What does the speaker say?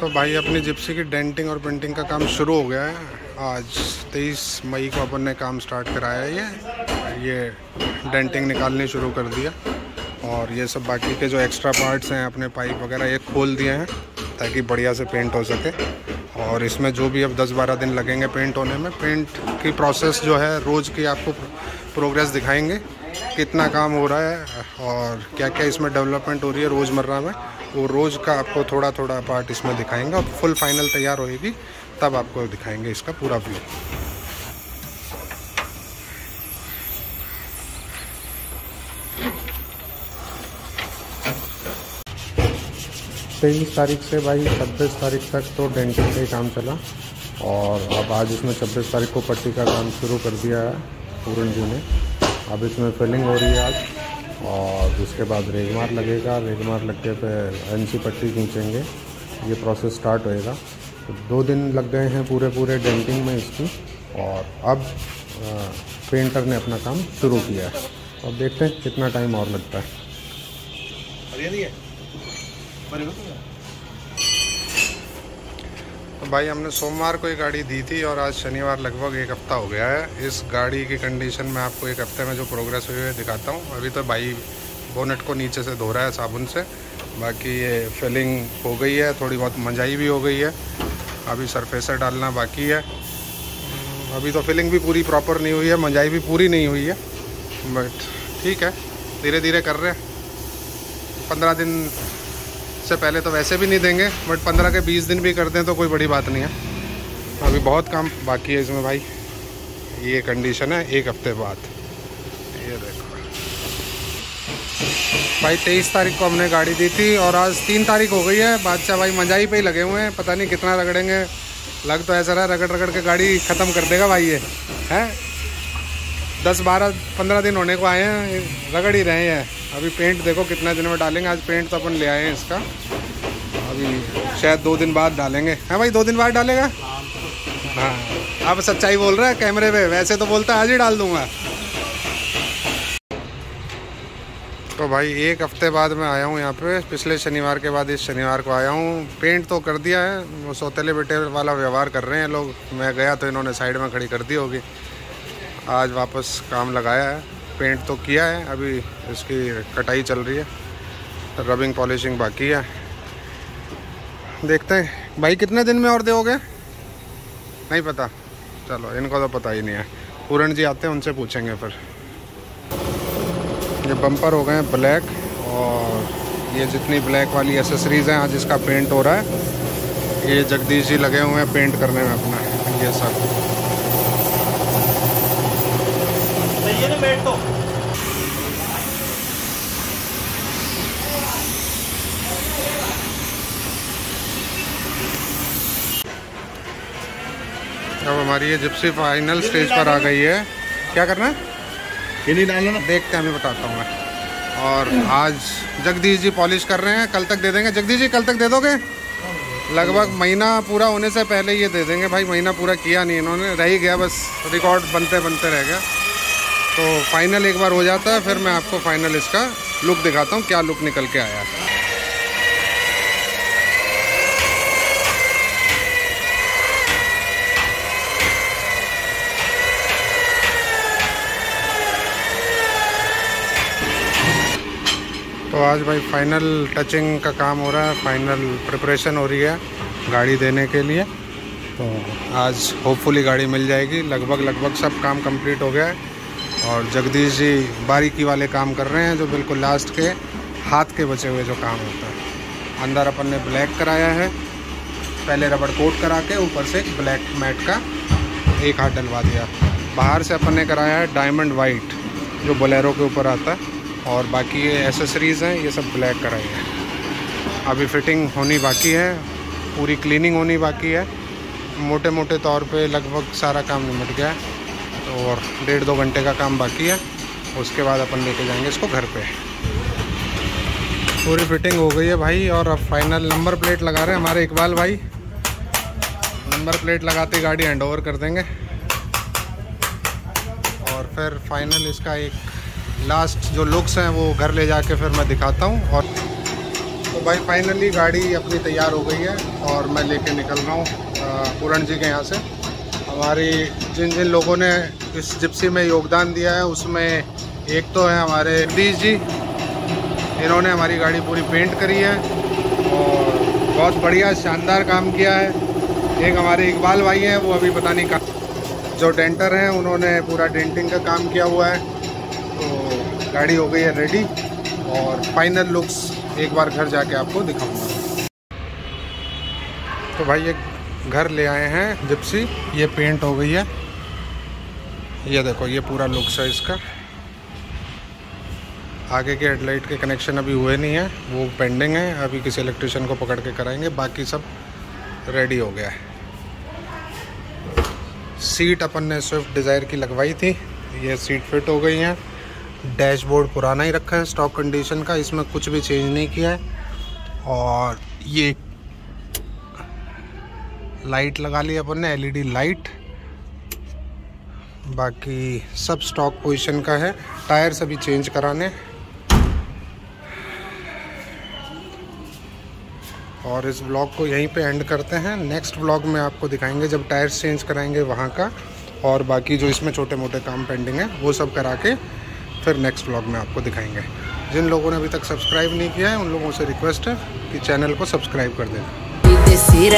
तो भाई अपनी जिप्सी की डेंटिंग और पेंटिंग का काम शुरू हो गया है। आज 23 मई को अपन ने काम स्टार्ट कराया है। ये डेंटिंग निकालनी शुरू कर दिया और ये सब बाकी के जो एक्स्ट्रा पार्ट्स हैं अपने पाइप वगैरह ये खोल दिए हैं ताकि बढ़िया से पेंट हो सके। और इसमें जो भी अब 10-12 दिन लगेंगे पेंट होने में, पेंट की प्रोसेस जो है रोज़ की आपको प्रोग्रेस दिखाएंगे, कितना काम हो रहा है और क्या क्या इसमें डेवलपमेंट हो रही है रोज़मर्रा में, वो रोज़ का आपको थोड़ा थोड़ा पार्ट इसमें दिखाएंगे। और फुल फाइनल तैयार होएगी तब आपको दिखाएंगे इसका पूरा व्यू। तेईस तारीख से भाई 26 तारीख तक तो डेंटिंग का ही काम चला और अब आज इसमें 26 तारीख को पट्टी का काम शुरू कर दिया है पूरन जी ने। अब इसमें फिलिंग हो रही है आज और उसके बाद रेगमार लगेगा। रेगमार लगने पे एनसी पट्टी खींचेंगे, ये प्रोसेस स्टार्ट होएगा। तो 2 दिन लग गए हैं पूरे डेंटिंग में इसकी और अब पेंटर ने अपना काम शुरू किया है। अब देखते हैं कितना टाइम और लगता है। तो भाई हमने सोमवार को ये गाड़ी दी थी और आज शनिवार, लगभग 1 हफ्ता हो गया है। इस गाड़ी की कंडीशन में आपको 1 हफ्ते में जो प्रोग्रेस हुई है दिखाता हूँ। अभी तो भाई बोनेट को नीचे से धो रहा है साबुन से। बाकी ये फिलिंग हो गई है, थोड़ी बहुत मंजाई भी हो गई है, अभी सरफेसर डालना बाकी है। अभी तो फिलिंग भी पूरी प्रॉपर नहीं हुई है, मंजाई भी पूरी नहीं हुई है, बट ठीक है, धीरे धीरे कर रहे हैं। 15 दिन से पहले तो वैसे भी नहीं देंगे, बट 15 के 20 दिन भी कर दें तो कोई बड़ी बात नहीं है। अभी बहुत काम बाकी है इसमें भाई। ये कंडीशन है 1 हफ्ते बाद। ये देखो भाई 23 तारीख को हमने गाड़ी दी थी और आज 3 तारीख हो गई है। बादशाह भाई मंजाई पे ही लगे हुए हैं, पता नहीं कितना रगड़ेंगे। लग तो ऐसा रहा रगड़ रगड़ के गाड़ी ख़त्म कर देगा भाई ये है। 10-12-15 दिन होने को आए हैं, रगड़ ही रहे हैं। अभी पेंट देखो कितना दिन में डालेंगे। आज पेंट तो अपन ले आए हैं इसका, अभी शायद 2 दिन बाद डालेंगे। हाँ भाई 2 दिन बाद डालेगा। हाँ आप सच्चाई बोल रहा है कैमरे पे, वैसे तो बोलता है आज ही डाल दूंगा। तो भाई 1 हफ्ते बाद मैं आया हूँ यहाँ पे। पिछले शनिवार के बाद इस शनिवार को आया हूँ। पेंट तो कर दिया है, वो सौतेले बेटे वाला व्यवहार कर रहे हैं लोग। मैं गया तो इन्होंने साइड में खड़ी कर दी होगी। आज वापस काम लगाया है, पेंट तो किया है, अभी इसकी कटाई चल रही है, रबिंग पॉलिशिंग बाकी है। देखते हैं भाई कितने दिन में और दोगे, नहीं पता। चलो इनको तो पता ही नहीं है, पूरन जी आते हैं उनसे पूछेंगे। फिर ये बम्पर हो गए हैं ब्लैक और ये जितनी ब्लैक वाली एसेसरीज़ हैं आज इसका पेंट हो रहा है। ये जगदीश जी लगे हुए हैं पेंट करने में अपना। ये सब अब हमारी ये जिप्सी फाइनल स्टेज पर आ गई है। क्या करना है, ये नहीं डालना, देखते हैं, मैं बताता हूँ मैं। और आज जगदीश जी पॉलिश कर रहे हैं, कल तक दे देंगे। जगदीश जी कल तक दे दोगे? लगभग महीना पूरा होने से पहले ये दे देंगे भाई। महीना पूरा किया नहीं इन्होंने, रह ही गया बस, रिकॉर्ड बनते बनते रह गया। तो फाइनल एक बार हो जाता है, फिर मैं आपको फाइनल इसका लुक दिखाता हूँ क्या लुक निकल के आया है। तो आज भाई फाइनल टचिंग का काम हो रहा है, फाइनल प्रिपरेशन हो रही है गाड़ी देने के लिए। तो आज होपफुली गाड़ी मिल जाएगी। लगभग सब काम कंप्लीट हो गया है और जगदीश जी बारीकी वाले काम कर रहे हैं, जो बिल्कुल लास्ट के हाथ के बचे हुए जो काम होता है। अंदर अपन ने ब्लैक कराया है, पहले रबड़ कोट करा के ऊपर से ब्लैक मैट का एक हाथ डलवा दिया। बाहर से अपन ने कराया है डायमंड वाइट, जो बोलेरो के ऊपर आता है। और बाकी ये एसेसरीज़ हैं, ये सब ब्लैक कराई है। अभी फिटिंग होनी बाकी है, पूरी क्लीनिंग होनी बाकी है। मोटे मोटे तौर पर लगभग सारा काम निपट गया है और 1.5-2 घंटे का काम बाकी है। उसके बाद अपन लेके जाएंगे इसको घर पे। पूरी फिटिंग हो गई है भाई और अब फाइनल नंबर प्लेट लगा रहे हैं हमारे इकबाल भाई। नंबर प्लेट लगाते गाड़ी हैंड ओवर कर देंगे और फिर फाइनल इसका एक लास्ट जो लुक्स हैं वो घर ले जाके फिर मैं दिखाता हूँ। और भाई फाइनली गाड़ी अपनी तैयार हो गई है और मैं लेके निकल रहा हूँ पूरण जी के यहाँ से। हमारी जिन जिन लोगों ने इस जिप्सी में योगदान दिया है उसमें एक तो है हमारे जगदीश जी, इन्होंने हमारी गाड़ी पूरी पेंट करी है और बहुत बढ़िया शानदार काम किया है। एक हमारे इकबाल भाई हैं, वो अभी पता नहीं कहाँ जो डेंटर हैं, उन्होंने पूरा डेंटिंग का काम किया हुआ है। तो गाड़ी हो गई है रेडी और फाइनल लुक्स एक बार घर जाके आपको दिखाऊंगा। तो भाई ये घर ले आए हैं जिप्सी, ये पेंट हो गई है, ये देखो ये पूरा लुक्स है इसका। आगे के हेडलाइट के कनेक्शन अभी हुए नहीं है, वो पेंडिंग है, अभी किसी इलेक्ट्रिशियन को पकड़ के कराएंगे। बाकी सब रेडी हो गया है। सीट अपन ने स्विफ्ट डिज़ायर की लगवाई थी, ये सीट फिट हो गई है। डैशबोर्ड पुराना ही रखा है स्टॉक कंडीशन का, इसमें कुछ भी चेंज नहीं किया है। और ये लाइट लगा ली अपन ने, एलईडी लाइट। बाकी सब स्टॉक पोजीशन का है। टायर सभी चेंज कराने। और इस ब्लॉग को यहीं पे एंड करते हैं। नेक्स्ट ब्लॉग में आपको दिखाएंगे जब टायर्स चेंज कराएंगे वहाँ का, और बाकी जो इसमें छोटे मोटे काम पेंडिंग है वो सब करा के फिर नेक्स्ट व्लॉग में आपको दिखाएंगे। जिन लोगों ने अभी तक सब्सक्राइब नहीं किया है उन लोगों से रिक्वेस्ट है कि चैनल को सब्सक्राइब कर दें।